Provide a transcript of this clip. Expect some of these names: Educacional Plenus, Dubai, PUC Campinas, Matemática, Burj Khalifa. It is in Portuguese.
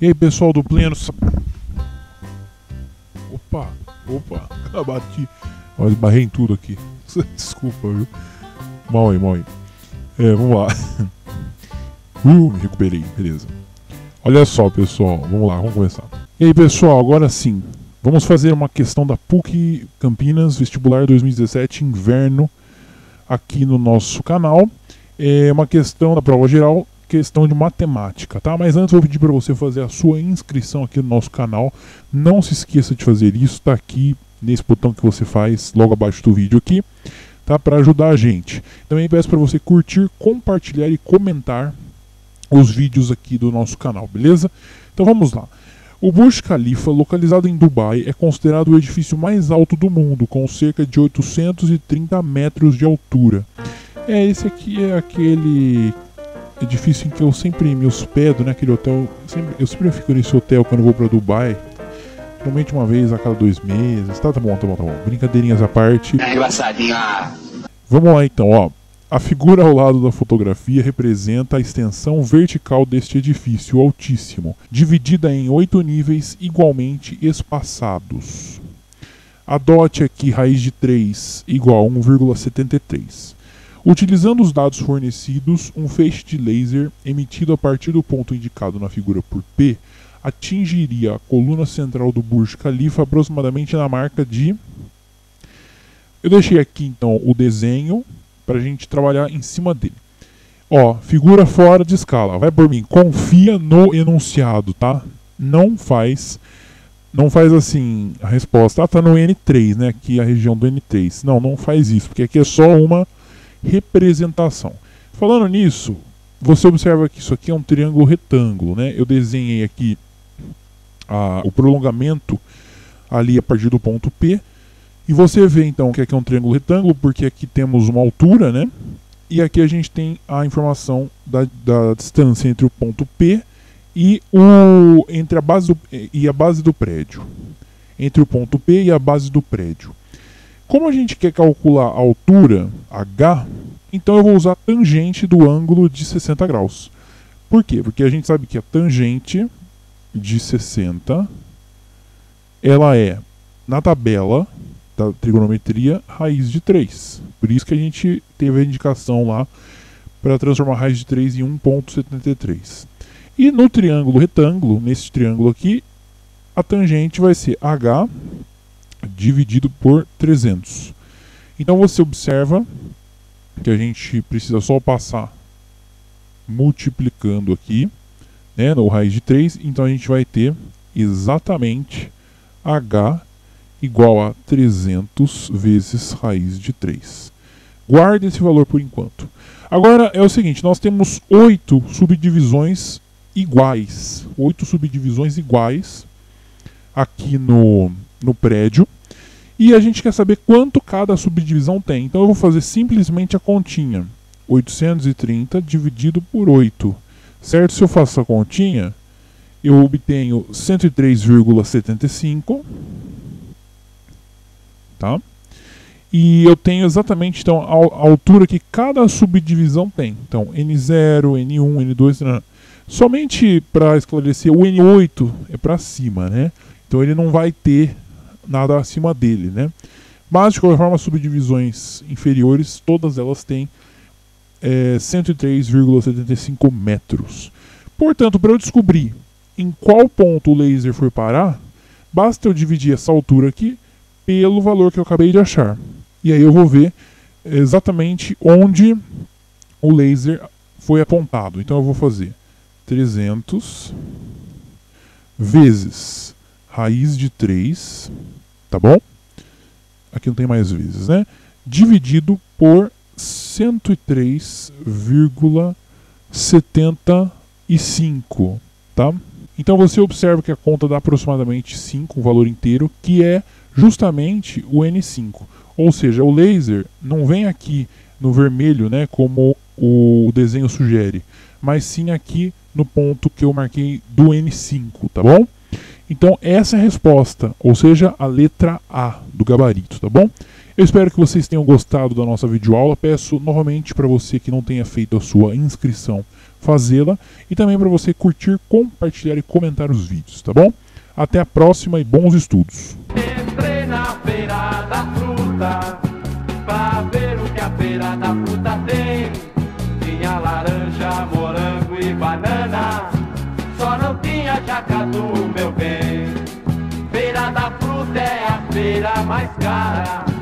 E aí, pessoal do Pleno. Opa, bati. Olha, barrei em tudo aqui. Desculpa, viu? Mal aí. É, vamos lá. Me recuperei, beleza. Olha só, pessoal, vamos lá, vamos começar. E aí, pessoal, agora sim. Vamos fazer uma questão da PUC Campinas, vestibular 2017, inverno, aqui no nosso canal. É uma questão da prova geral, questão de matemática, tá? Mas antes eu vou pedir para você fazer a sua inscrição aqui no nosso canal. Não se esqueça de fazer isso, tá aqui nesse botão que você faz logo abaixo do vídeo aqui, tá? Para ajudar a gente. Também peço para você curtir, compartilhar e comentar os vídeos aqui do nosso canal, beleza? Então vamos lá. O Burj Khalifa, localizado em Dubai, é considerado o edifício mais alto do mundo, com cerca de 830 metros de altura. É, esse aqui é aquele edifício em que eu sempre me hospedo, né? Aquele hotel. Eu sempre fico nesse hotel quando vou para Dubai. Geralmente uma vez a cada 2 meses. Tá bom. Brincadeirinhas à parte. É engraçadinho. Vamos lá então, ó. A figura ao lado da fotografia representa a extensão vertical deste edifício altíssimo, dividida em 8 níveis igualmente espaçados. Adote aqui raiz de 3 igual a 1,73. Utilizando os dados fornecidos, um feixe de laser emitido a partir do ponto indicado na figura por P atingiria a coluna central do Burj Khalifa aproximadamente na marca de... Eu deixei aqui então o desenho para a gente trabalhar em cima dele. Ó, figura fora de escala. Vai por mim. Confia no enunciado, tá? Não faz assim a resposta. Ah, tá no N3, né? Aqui a região do N3. Não faz isso, porque aqui é só uma representação. Falando nisso, você observa que isso aqui é um triângulo retângulo, né? Eu desenhei aqui o prolongamento ali a partir do ponto P. E você vê então que aqui é um triângulo retângulo, porque aqui temos uma altura, né? E aqui a gente tem a informação da distância entre o ponto P e a base do prédio. Entre o ponto P e a base do prédio. Como a gente quer calcular a altura, H, então eu vou usar a tangente do ângulo de 60 graus. Por quê? Porque a gente sabe que a tangente de 60, ela é, na tabela da trigonometria, raiz de 3. Por isso que a gente teve a indicação lá para transformar a raiz de 3 em 1,73. E no triângulo retângulo, nesse triângulo aqui, a tangente vai ser H dividido por 300. Então você observa que a gente precisa só passar multiplicando aqui, né, no raiz de 3. Então a gente vai ter exatamente H igual a 300 vezes raiz de 3. Guarde esse valor por enquanto. Agora é o seguinte, nós temos 8 subdivisões iguais aqui no prédio, e a gente quer saber quanto cada subdivisão tem. Então eu vou fazer simplesmente a continha. 830 dividido por 8, certo? Se eu faço a continha, eu obtenho 103,75. Tá? E eu tenho exatamente então, a altura que cada subdivisão tem. Então, N0, N1, N2... Não. Somente para esclarecer, o N8 é para cima, né? Então ele não vai ter nada acima dele, né? Mas, de qualquer forma, as subdivisões inferiores, todas elas têm 103,75 metros. Portanto, para eu descobrir em qual ponto o laser foi parar, basta eu dividir essa altura aqui pelo valor que eu acabei de achar. E aí eu vou ver exatamente onde o laser foi apontado. Então eu vou fazer 300 vezes raiz de 3, tá bom? Aqui não tem mais vezes, né? Dividido por 103,75, tá? Então você observa que a conta dá aproximadamente 5, o valor inteiro, que é justamente o N5, ou seja, o laser não vem aqui no vermelho, né, como o desenho sugere, mas sim aqui no ponto que eu marquei do N5, tá bom? Então essa é a resposta, ou seja, a letra A do gabarito, tá bom? Eu espero que vocês tenham gostado da nossa videoaula. Peço novamente para você que não tenha feito a sua inscrição, fazê-la. E também para você curtir, compartilhar e comentar os vídeos, tá bom? Até a próxima e bons estudos! Entrei na feira da fruta pra ver o que a feira da fruta tem. Tinha laranja, morango e banana, só não tinha jacatu, meu bem. Feira da fruta é a feira mais cara.